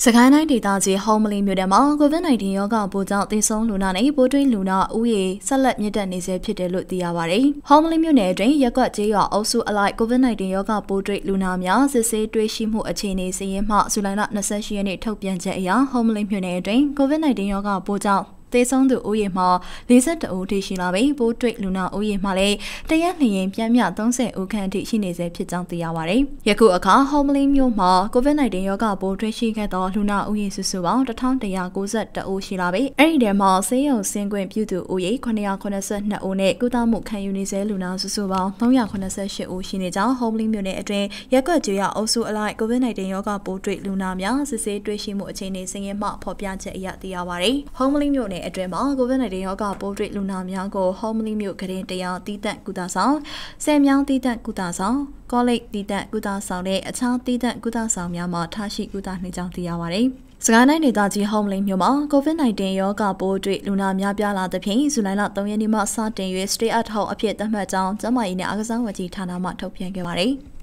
Sakana Ditaji, homely Mudama, COVID-19 Yoga, Buddha, Tison, Luna, Bodrin Luna, Ue, Salat Nitan is a pity loot the Avari. Homely Munedrin, Yakati are also alike COVID-19 Yoga, Bodrin Lunamia, the say Dreshimu Achini, say Mark Sulana Nasasian Topian Jaya, homely Munedrin, COVID-19 Yoga, Buddha. They sound the Uyama, listen to Utishinabe, Bodrick Luna Uyamale, they are named Yamia, don't say Ukanti Chinese Pitan the Yawari. Yakuaka, homely Yoma, Governor Yoga, Bodrick Shigata, Luna Uyesuva, the town they are goes at the Ushinabe, and their Marseille, Sanguin Putu Uye, Konya Conasa, Naone, Gudamu Kayunise, Luna Susuva, Noya Conasa, Ushinita, homely Munetray, Yakuja also alike Governor Yoga, Bodrick Lunamia, the say Dreshimu Chinese singing Mark Popiante Yat the Yawari, homely Mune. A drama, Governor Yoga, Bodrick Lunamiago, homely milk, Karetia, Didat Gudasal, Samyang Didat Gudasal, Golek Didat Gudasal, a child Didat Gudasal Yama, Tashi Gudanijam Diawari. Sakana Ditaji, homely Yoma, COVID-19 Yoga, Bodrick Lunamiabia, the Pain, Zulana, Dominima, Sunday, straight at how appeared the Madame, Zama in Agazan, Watitana, Matopian Gawari.